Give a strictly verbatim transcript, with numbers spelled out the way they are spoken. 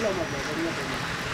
lo